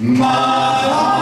Mala.